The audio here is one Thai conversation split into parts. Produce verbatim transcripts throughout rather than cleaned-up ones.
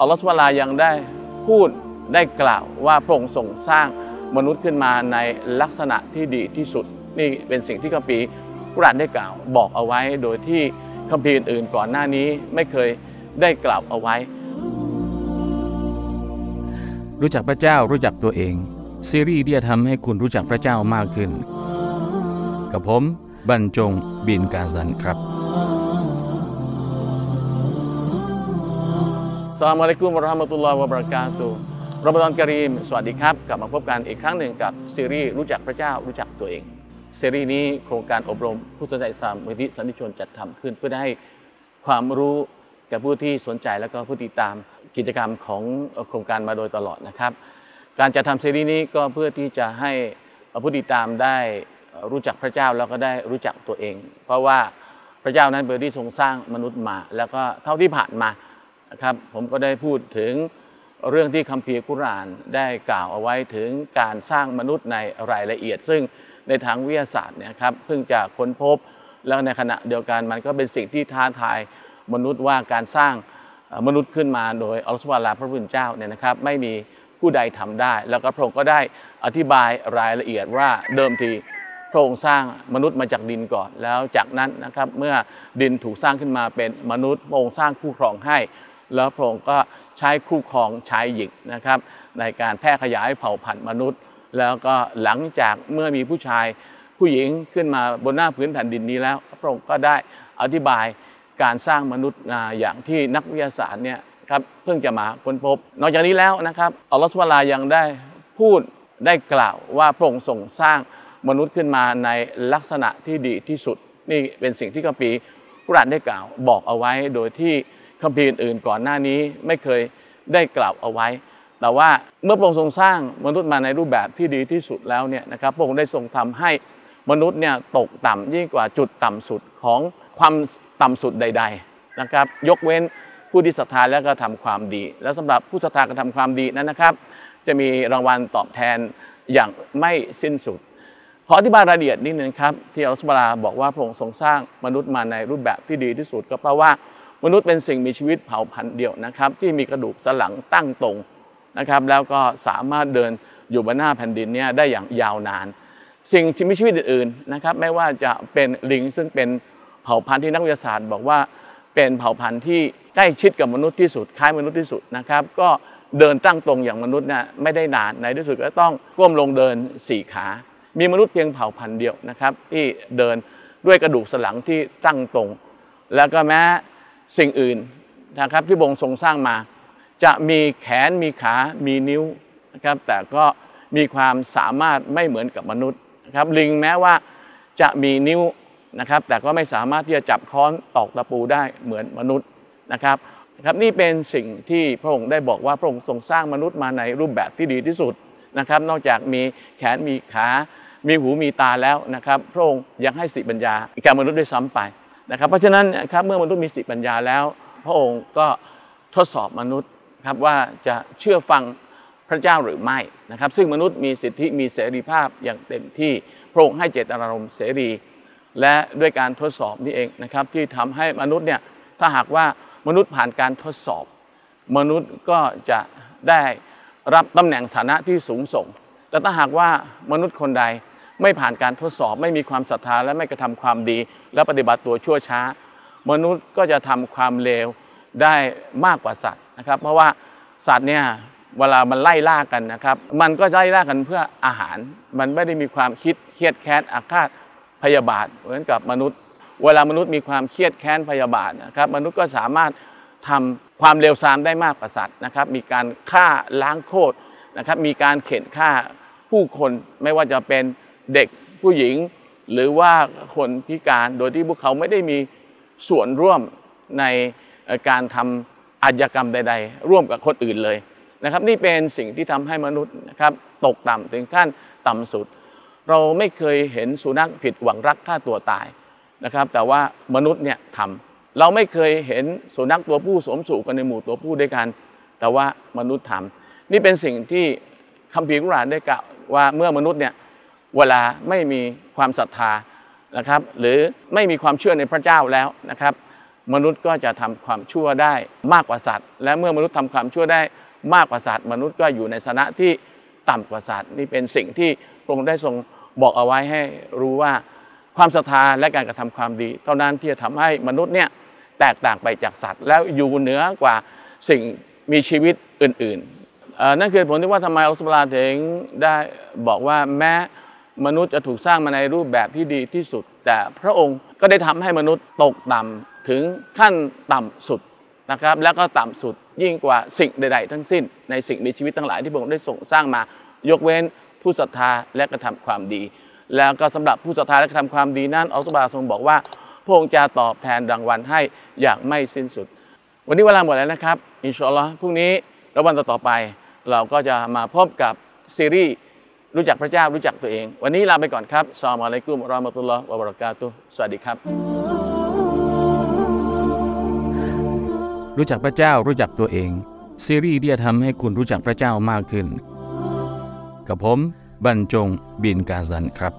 อัลลอฮฺซุบฮานะฮูวะตะอาลายังได้พูดได้กล่าวว่าพระองค์ทรงสร้างมนุษย์ขึ้นมาในลักษณะที่ดีที่สุดนี่เป็นสิ่งที่คัมภีร์กุรอานได้กล่าวบอกเอาไว้โดยที่คัมภีร์อื่นก่อนหน้านี้ไม่เคยได้กล่าวเอาไว้รู้จักพระเจ้ารู้จักตัวเองซีรีส์ที่จะทำให้คุณรู้จักพระเจ้ามากขึ้นกับผมบรรจงบินกาซันครับอัสสลามุอะลัยกุมวะเราะห์มะตุลลอฮิวะบะเราะกาตุฮ์รอมฎอนกะรีมสวัสดีครับกลับมาพบกันอีกครั้งหนึ่งกับซีรีส์รู้จักพระเจ้ารู้จักตัวเองซีรีส์นี้โครงการอบรมผู้สนใจอิสลามมูลนิธิสันติชนจัดทำขึ้นเพื่อได้ความรู้แก่ผู้ที่สนใจและก็ผู้ติดตามกิจกรรมของโครงการมาโดยตลอดนะครับการจัดทำซีรีส์นี้ก็เพื่อที่จะให้ผู้ติดตามได้รู้จักพระเจ้าแล้วก็ได้รู้จักตัวเองเพราะว่าพระเจ้านั้นเป็นที่ทรงสร้างมนุษย์มาแล้วก็เท่าที่ผ่านมานะครับผมก็ได้พูดถึงเรื่องที่คัมภีร์กุรอานได้กล่าวเอาไว้ถึงการสร้างมนุษย์ในรายละเอียดซึ่งในทางวิทยาศาสตร์เนี่ยครับเพิ่งจะค้นพบแล้วในขณะเดียวกันมันก็เป็นสิ่งที่ท้าทายมนุษย์ว่าการสร้างมนุษย์ขึ้นมาโดยอัลลอฮฺซุบฮานะฮูวะตะอาลาพระผู้เป็นเจ้าเนี่ยนะครับไม่มีผู้ใดทำได้แล้วก็พระองค์ก็ได้อธิบายรายละเอียดว่าเดิมทีพระองค์สร้างมนุษย์มาจากดินก่อนแล้วจากนั้นนะครับเมื่อดินถูกสร้างขึ้นมาเป็นมนุษย์พระองค์สร้างคู่ครองให้แล้วพระองค์ก็ใช้คู่ครองชายหญิงนะครับในการแพร่ขยายเผ่าพันธุ์มนุษย์แล้วก็หลังจากเมื่อมีผู้ชายผู้หญิงขึ้นมาบนหน้าพื้นแผ่นดินนี้แล้วพระองค์ก็ได้อธิบายการสร้างมนุษย์อย่างที่นักวิทยาศาสตร์เนี่ยครับเพิ่งจะมาค้นพบนอกจากนี้แล้วนะครับอัลลอฮฺซุบฮานะฮูวะตะอาลายังได้พูดได้กล่าวว่าพระองค์ทรงสร้างมนุษย์ขึ้นมาในลักษณะที่ดีที่สุดนี่เป็นสิ่งที่คัมภีร์กุรอานได้กล่าวบอกเอาไว้โดยที่คัมภีร์อื่นก่อนหน้านี้ไม่เคยได้กล่าวเอาไว้แต่ว่าเมื่อพระองค์ทรงสร้างมนุษย์มาในรูปแบบที่ดีที่สุดแล้วเนี่ยนะครับพระองค์ได้ทรงทำให้มนุษย์เนี่ยตกต่ำยิ่งกว่าจุดต่ำสุดของความต่ำสุดใดๆนะครับยกเว้นผู้ที่ศรัทธาและก็ทำความดีแล้วสำหรับผู้ศรัทธากระทำความดีนั้นนะครับจะมีรางวัลตอบแทนอย่างไม่สิ้นสุดขออธิบายรายละเอียดนิดนึงครับที่อัลลอฮฺซุบฮานะฮูวะตะอาลาบอกว่าพระองค์ทรงสร้างมนุษย์มาในรูปแบบที่ดีที่สุดก็เพราะว่ามนุษย์เป็นสิ่งมีชีวิตเผ่าพันธุ์เดียวนะครับที่มีกระดูกสันหลังตั้งตรงนะครับแล้วก็สามารถเดินอยู่บนหน้าแผ่นดินเนี่ยได้อย่างยาวนานสิ่งที่มีชีวิตอื่นๆนะครับไม่ว่าจะเป็นลิงซึ่งเป็นเผ่าพันธุ์ที่นักวิทยาศาสตร์บอกว่าเป็นเผ่าพันธุ์ที่ใกล้ชิดกับมนุษย์ที่สุดคล้ายมนุษย์ที่สุดนะครับก็เดินตั้งตรงอย่างมนุษย์เนี่ยไม่ได้นานในที่สุดก็ต้องก้มลงเดินสี่ขามีมนุษย์เพียงเผ่าพันธุ์เดียวนะครับที่เดินด้วยกระดูกสันหลังที่ตั้งตรงแล้วก็แม้สิ่งอื่นนะครับที่พระองค์ทรงสร้างมาจะมีแขนมีขามีนิ้วนะครับแต่ก็มีความสามารถไม่เหมือนกับมนุษย์นะครับลิงแม้ว่าจะมีนิ้วนะครับแต่ก็ไม่สามารถที่จะจับค้อนตอกตะปูได้เหมือนมนุษย์นะครับนะครับนี่เป็นสิ่งที่พระองค์ได้บอกว่าพระองค์ทรงสร้างมนุษย์มาในรูปแบบที่ดีที่สุดนะครับนอกจากมีแขนมีขามีหูมีตาแล้วนะครับพระองค์ยังให้สติปัญญาแก่มนุษย์ด้วยซ้ำไปนะครับเพราะฉะนั้นนะครับเมื่อมนุษย์มีสติปัญญาแล้วพระองค์ก็ทดสอบมนุษย์ครับว่าจะเชื่อฟังพระเจ้าหรือไม่นะครับซึ่งมนุษย์มีสิทธิมีเสรีภาพอย่างเต็มที่พระองค์ให้เจตนารมณ์เสรีและด้วยการทดสอบนี่เองนะครับที่ทำให้มนุษย์เนี่ยถ้าหากว่ามนุษย์ผ่านการทดสอบมนุษย์ก็จะได้รับตำแหน่งฐานะที่สูงส่งแต่ถ้าหากว่ามนุษย์คนใดไม่ผ่านการทดสอบไม่มีความศรัทธาและไม่กระทำความดีและปฏิบัติตัวชั่วช้ามนุษย์ก็จะทำความเลวได้มากกว่าสัตว์นะครับเพราะว่าสัตว์เนี่ยเวลามันไล่ล่ากันนะครับมันก็ไล่ล่ากันเพื่ออาหารมันไม่ได้มีความคิดเครียดแค้นอาฆาตพยาบาทเหมือนกับมนุษย์เวลามนุษย์มีความเครียดแค้นพยาบาทนะครับมนุษย์ก็สามารถทำความเลวทรามได้มากกว่าสัตว์นะครับมีการฆ่าล้างโคตรนะครับมีการเข็นฆ่าผู้คนไม่ว่าจะเป็นเด็กผู้หญิงหรือว่าคนพิการโดยที่พวกเขาไม่ได้มีส่วนร่วมในการทำอาชญากรรมใดๆร่วมกับคนอื่นเลยนะครับนี่เป็นสิ่งที่ทำให้มนุษย์นะครับตกต่ำถึงขั้นต่ำสุดเราไม่เคยเห็นสุนัขผิดหวังรักฆ่าตัวตายนะครับแต่ว่ามนุษย์เนี่ยทำเราไม่เคยเห็นสุนัขตัวผู้สวมสู่กันในหมู่ตัวผู้ด้วยกันแต่ว่ามนุษย์ทำนี่เป็นสิ่งที่คัมภีร์กุรอานได้กล่าวว่าเมื่อมนุษย์เนี่ยเวลาไม่มีความศรัทธานะครับหรือไม่มีความเชื่อในพระเจ้าแล้วนะครับ มนุษย์ก็จะทำความชั่วได้มากกว่าสัตว์และเมื่อมนุษย์ทำความชั่วได้มากกว่าสัตว์มนุษย์ก็อยู่ในฐานะที่ต่ำกว่าสัตว์นี่เป็นสิ่งที่พระองค์ได้ทรงบอกเอาไว้ให้รู้ว่าความศรัทธาและการกระทำความดีเท่านั้นที่จะทำให้มนุษย์เนี่ยแตกต่างไปจากสัตว์แล้วอยู่เหนือกว่าสิ่งมีชีวิตอื่นๆนั่นคือผลที่ว่าทำไมอัลลอฮฺซุบฮานะฮูวะตะอาลาถึงได้บอกว่าแม้มนุษย์จะถูกสร้างมาในรูปแบบที่ดีที่สุดแต่พระองค์ก็ได้ทำให้มนุษย์ตกต่ำถึงขั้นต่ำสุดนะครับแล้วก็ต่ำสุดยิ่งกว่าสิ่งใดๆทั้งสิ้นในสิ่งมีชีวิตทั้งหลายที่พระองค์ได้ทรงสร้างมายกเว้นผู้ศรัทธาและกระทำความดีแล้วก็สำหรับผู้ศรัทธาและกระทำความดีนั้นอัลลอฮฺซุบฮานะฮูวะตะอาลาทรงบอกว่าพระองค์จะตอบแทนรางวัลให้อย่างไม่สิ้นสุดวันนี้เวลาหมดแล้วนะครับอินชาอัลลอฮ์พรุ่งนี้และวันต่อๆไปเราก็จะมาพบกับซีรีส์รู้จักพระเจ้ารู้จักตัวเองวันนี้ลาไปก่อนครับอัสสลามุอะลัยกุม วะเราะมะตุลลอฮ์ วะบะเราะกาตุฮ์สวัสดีครับรู้จักพระเจ้ารู้จักตัวเองซีรีส์ที่จะทำให้คุณรู้จักพระเจ้ามากขึ้นกับผมบรรจงบินกาซันครับ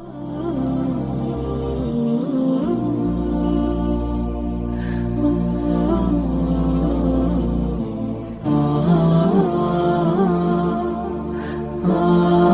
Oh